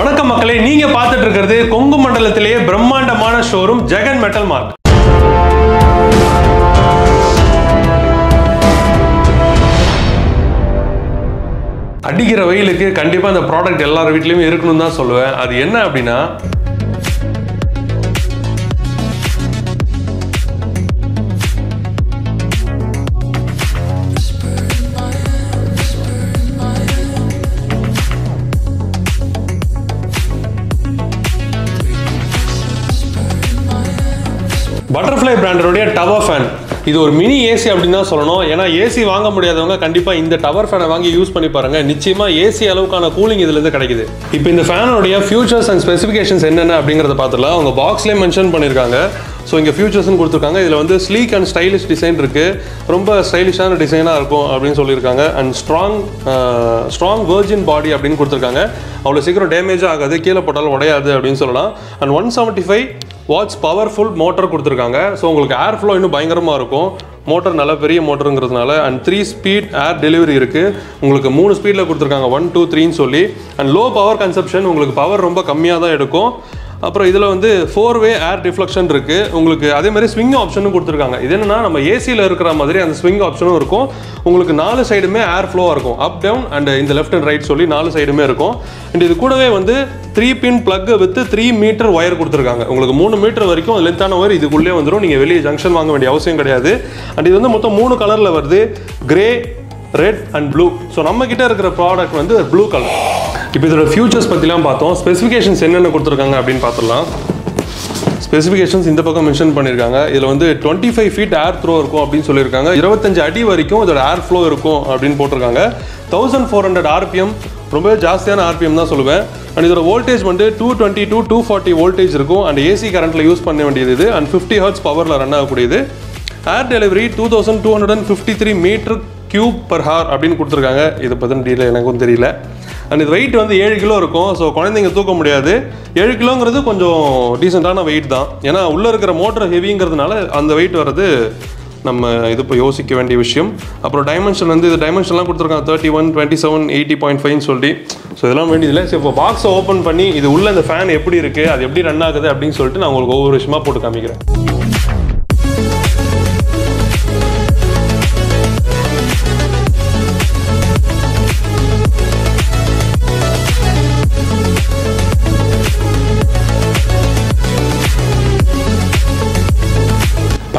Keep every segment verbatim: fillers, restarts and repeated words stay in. வணக்கம் மக்களே, நீங்க பார்த்துட்டு இருக்கிறது கொங்கு மண்டலத்திலேயே பிரம்மாண்டமான ஷோரூம் ஜெகன் மெட்டல் மார்க். அடிக்கிற வெயிலுக்கு கண்டிப்பா இந்த ப்ராடக்ட் எல்லார் வீட்லயும் இருக்கணும்னு தான் சொல்லுவேன். அது என்ன அப்படின்னா, பட்டர்ஃப்ளை பிராண்டனுடைய டவர் ஃபேன். இது ஒரு மினி ஏசி அப்படின்னு தான் சொல்லணும். ஏன்னா ஏசி வாங்க முடியாதவங்க கண்டிப்பாக இந்த டவர் ஃபேனை வாங்கி யூஸ் பண்ணி பாருங்கள். நிச்சயமாக ஏசி அளவுக்கான கூலிங் இதுலேருந்து கிடைக்குது. இப்போ இந்த ஃபேனுடைய ஃபியூச்சர்ஸ் அண்ட் ஸ்பெசிஃபிகேஷன்ஸ் என்னென்ன அப்படிங்கிறத பார்த்துலாம் அவங்க பாக்ஸ்லேயே மென்ஷன் பண்ணியிருக்காங்க. ஸோ இங்கே ஃபியூச்சர்ஸ்னு கொடுத்துருக்காங்க. இதில் வந்து ஸ்லீக் அண்ட் ஸ்டைலிஷ் டிசைன் இருக்குது, ரொம்ப ஸ்டைலிஷான டிசைனாக இருக்கும் அப்படின்னு சொல்லியிருக்காங்க. And strong strong virgin body அப்படின்னு கொடுத்துருக்காங்க. அவ்வளோ சீக்கிரம் டேமேஜாக ஆகாது, கீழே போட்டாலும் உடையாது அப்படின்னு சொல்லலாம். And one seventy five watts powerful motor கொடுத்துருக்காங்க. ஸோ உங்களுக்கு ஏர் ஃப்ளோ இன்னும் பயங்கரமாக இருக்கும். மோட்டர் நல்ல பெரிய மோட்டருங்கிறதுனால and three speed air delivery இருக்குது. உங்களுக்கு மூணு ஸ்பீடில் கொடுத்துருக்காங்க, ஒன் டூ த்ரீன்னு சொல்லி. அண்ட் லோ பவர் கன்சப்ஷன், உங்களுக்கு பவர் ரொம்ப கம்மியாக தான் எடுக்கும். அப்புறம் இதில் வந்து ஃபோர் வே ஏர் டிஃப்ளக்ஷன் இருக்குது உங்களுக்கு. அதேமாதிரி ஸ்விங் ஆப்ஷனும் கொடுத்துருக்காங்க. இது என்னென்னா, நம்ம ஏசியில் இருக்கிற மாதிரி அந்த ஸ்விங் ஆப்ஷனும் இருக்கும். உங்களுக்கு நாலு சைடுமே ஏர் ஃப்ளோவாக இருக்கும், அப் டவுன் அண்ட் இந்த லெஃப்ட் அண்ட் ரைட் சொல்லி நாலு சைடுமே இருக்கும். அண்ட் இது கூடவே வந்து three pin plug with three meter wire கொடுத்துருக்காங்க. உங்களுக்கு மூணு மீட்டர் வரைக்கும் லென்த்தான ஒயர் இதுக்குள்ளே வந்துடும். நீங்கள் வெளியே ஜங்ஷன் வாங்க வேண்டிய அவசியம் கிடையாது. அண்ட் இது வந்து மொத்தம் மூணு கலரில் வருது, grey, red and blue. So நம்மக்கிட்ட இருக்கிற ப்ராடக்ட் வந்து ப்ளூ கலர். இப்போ இதோட ஃபியூச்சர்ஸ் பற்றிலாம் பார்த்தோம். ஸ்பெசிஃபிகேஷன்ஸ் என்னென்ன கொடுத்துருக்காங்க அப்படின்னு பார்த்துடலாம். ஸ்பெசிஃபிகேஷன்ஸ் இந்த பக்கம் மென்ஷன் பண்ணியிருக்காங்க. இதில் வந்து twenty five feet air throw இருக்கும் அப்படின்னு சொல்லியிருக்காங்க. இருபத்தஞ்சு அடி வரைக்கும் இதோட ஏர் ஃப்ளோ இருக்கும் அப்படின்னு போட்டிருக்காங்க. தௌசண்ட் ஃபோர் ஹண்ட்ரட் ஆர்பிஎம், ரொம்பவே ஜாஸ்தியான ஆர்பிஎம் தான் சொல்லுவேன். அண்ட் இதோட வோல்டேஜ் வந்து two twenty to two forty voltage இருக்கும். அண்ட் ஏசி கரண்ட்டில் யூஸ் பண்ண வேண்டியது இது. அண்ட் ஃபிஃப்டி ஹர்ட்ஸ் பவரில் ரன் ஆகக்கூடியது. Air delivery two thousand two hundred and fifty three meter cube per hour அப்படின்னு கொடுத்துருக்காங்க. இதை பற்றின டீட்டெயில் எனக்கும் தெரியல. அண்ட் இது வெயிட் வந்து ஏழு கிலோ இருக்கும். ஸோ குழந்தைங்க தூக்க முடியாது. ஏழு கிலோங்கிறது கொஞ்சம் டீசெண்டான வெயிட் தான். ஏன்னா உள்ளே இருக்கிற மோட்டர் ஹெவிங்கிறதுனால அந்த வெயிட் வர்றது நம்ம இது இப்போ யோசிக்க வேண்டிய விஷயம். அப்புறம் டைமென்ஷன் வந்து இது டைமென்ஷன்லாம் கொடுத்துருக்காங்க, thirty one twenty seven eighty point ஃபைவ்னு சொல்லி. ஸோ இதெல்லாம் வேண்டியதில்லை. ஸோ இப்போ பாக்ஸை ஓப்பன் பண்ணி இது உள்ளே இந்த ஃபேன் எப்படி இருக்குது, அது எப்படி ரன் ஆகுது அப்படின்னு சொல்லிட்டு நான் உங்களுக்கு ஒவ்வொரு விஷயமாக போட்டு காமிக்கிறேன்.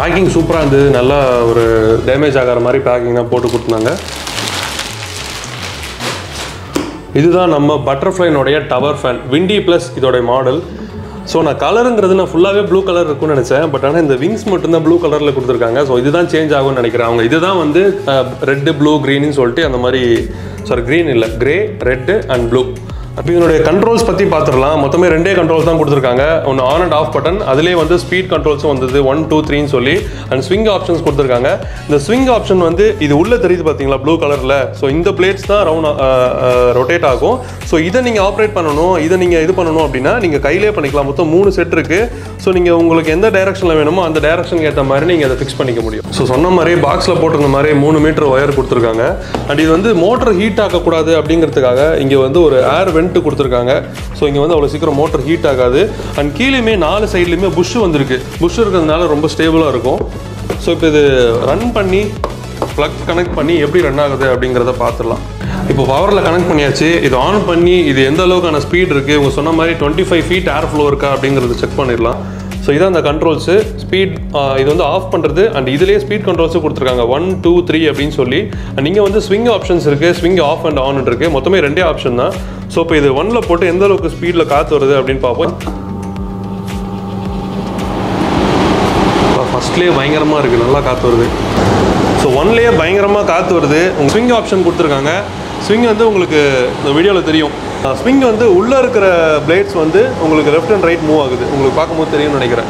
பேக்கிங் சூப்பராக இருந்தது. நல்லா ஒரு டேமேஜ் ஆகிற மாதிரி பேக்கிங்லாம் போட்டு கொடுத்துருந்தாங்க. இதுதான் நம்ம பட்டர்ஃப்ளைனுடைய டவர் ஃபேன், விண்டி ப்ளஸ் இதோடைய மாடல். ஸோ நான் கலருங்கிறது நான் ஃபுல்லாகவே ப்ளூ கலர் இருக்கும்னு நினச்சேன். பட் ஆனால் இந்த விங்ஸ் மட்டும்தான் ப்ளூ கலரில் கொடுத்துருக்காங்க. ஸோ இதுதான் சேஞ்ச் ஆகும்னு நினைக்கிறேன். அவங்க இதுதான் வந்து ரெட்டு ப்ளூ க்ரீன்னு சொல்லிட்டு அந்த மாதிரி, சாரி க்ரீன் இல்லை, க்ரே, ரெட்டு அண்ட் ப்ளூ. அப்போ இதனுடைய கண்ட்ரோல்ஸ் பற்றி பார்த்துடலாம். மொத்தமே ரெண்டே கண்ட்ரோல்ஸ் தான் கொடுத்துருக்காங்க. ஒன்று ஆன் அண்ட் ஆஃப் பட்டன், அதிலே வந்து ஸ்பீட் கண்ட்ரோல்ஸும் வந்தது, ஒன் டூ த்ரீன்னு சொல்லி. அண்ட் ஸ்விங் ஆப்ஷன்ஸ் கொடுத்துருக்காங்க. இந்த ஸ்விங் ஆப்ஷன் வந்து இது உள்ளே தெரியுது பார்த்தீங்களா, ப்ளூ கலரில். ஸோ இந்த பிளேட்ஸ் தான் ரவுண்ட் ரொட்டேட் ஆகும். ஸோ இதை நீங்கள் ஆப்ரேட் பண்ணணும், இதை நீங்கள் இது பண்ணணும் அப்படின்னா நீங்கள் கையிலே பண்ணிக்கலாம். மொத்தம் மூணு செட் இருக்குது. ஸோ நீங்கள் உங்களுக்கு எந்த டைரெக்ஷனில் வேணுமோ அந்த டைரெக்ஷனுக்கு ஏற்ற மாதிரி நீங்கள் அதை ஃபிக்ஸ் பண்ணிக்க முடியும். ஸோ சொன்ன மாதிரி பாக்ஸில் போட்டிருந்த மாதிரி மூணு மீட்டர் ஒயர் கொடுத்துருக்காங்க. அண்ட் இது வந்து மோட்டர் ஹீட் ஆகக்கூடாது அப்படிங்கிறதுக்காக இங்கே வந்து ஒரு ஏர் வென்ட் கொடுத்துருக்காங்க. ஸோ இங்கே வந்து அவ்வளோ சீக்கிரம் மோட்டர் ஹீட் ஆகாது. அண்ட் கீழேயுமே நாலு சைட்லேயுமே புஷ் வந்துருக்கு. புஷ் இருக்கிறதுனால ரொம்ப ஸ்டேபிளாக இருக்கும். ஸோ இப்போ இது ரன் பண்ணி ப்ளக் கனெக்ட் பண்ணி எப்படி ரன் ஆகுது அப்படிங்கிறத பார்த்துடலாம். இப்போ பவரில் கனெக்ட் பண்ணியாச்சு. இது ஆன் பண்ணி இது எந்த அளவுக்கான ஸ்பீட் இருக்குது, இவங்க சொன்ன மாதிரி twenty five feet air flow இருக்கா அப்படிங்கிறத செக் பண்ணிடலாம். ஸோ இதான் அந்த கண்ட்ரோல்ஸு. ஸ்பீட் இது வந்து ஆஃப் பண்ணுறது. அண்ட் இதிலே ஸ்பீட் கண்ட்ரோல்ஸும் கொடுத்துருக்காங்க, ஒன் டூ த்ரீ அப்படின்னு சொல்லி. அண்ட் இங்கே வந்து ஸ்விங் ஆப்ஷன்ஸ் இருக்குது, ஸ்விங் ஆஃப் அண்ட் ஆன் இருக்குது. மொத்தமே ரெண்டே ஆப்ஷன் தான். ஸோ இப்போ இது ஒன்னில் போட்டு எந்த அளவுக்கு ஸ்பீடில் காற்று வருது அப்படின்னு பார்ப்போம். ஃபஸ்ட்லேயே பயங்கரமாக இருக்குது, நல்லா காற்று வருது. ஸோ ஒன்லேயே பயங்கரமாக காற்று வருது. உங்கள் ஸ்விங் ஆப்ஷன் கொடுத்துருக்காங்க. ஸ்விங் வந்து உங்களுக்கு இந்த வீடியோவில் தெரியும். ஸ்விங் வந்து உள்ளே இருக்கிற பிளேட்ஸ் வந்து உங்களுக்கு லெஃப்ட் அண்ட் ரைட் மூவ் ஆகுது, உங்களுக்கு பார்க்கும்போது தெரியும்னு நினைக்கிறேன்.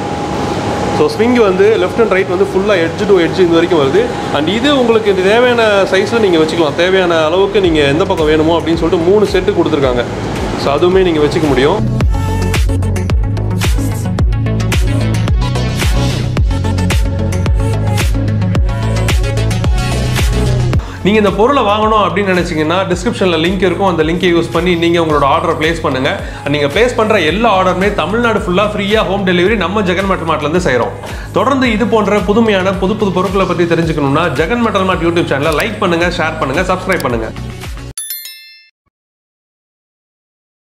ஸோ ஸ்விங் வந்து லெஃப்ட் அண்ட் ரைட் வந்து ஃபுல்லாக எட்ஜ் டு எட்ஜ் இந்த வரைக்கும் வருது. அண்ட் இது உங்களுக்கு தேவையான சைஸில் நீங்கள் வச்சுக்கலாம், தேவையான அளவுக்கு நீங்கள் எந்த பக்கம் வேணுமோ அப்படின்னு சொல்லிட்டு மூணு செட்டு கொடுத்துருக்காங்க. ஸோ அதுவுமே நீங்கள் வச்சுக்க முடியும். நீங்க இந்த பொருளை வாங்கணும் அப்படி நினைச்சீங்கன்னா descriptionல லிங்க் இருக்கும் அந்த லிங்கை யூஸ் பண்ணி நீங்க உங்களோட ஆர்டரை place பண்ணுங்க நீங்க place பண்ற எல்லா ஆர்டர்மே தமிழ்நாடு ஃபுல்லா ஃப்ரீயா ஹோம் டெலிவரி நம்ம ஜெகன் மெட்டல் மார்ட்ல இருந்து செய்றோம் தொடர்ந்து இது போன்ற புதுமையான புது புது பொருட்களை பத்தி தெரிஞ்சுக்கணும்னா ஜெகன் மெட்டல் மார்ட் YouTube சேனலை லைக் பண்ணுங்க ஷேர் பண்ணுங்க subscribe பண்ணுங்க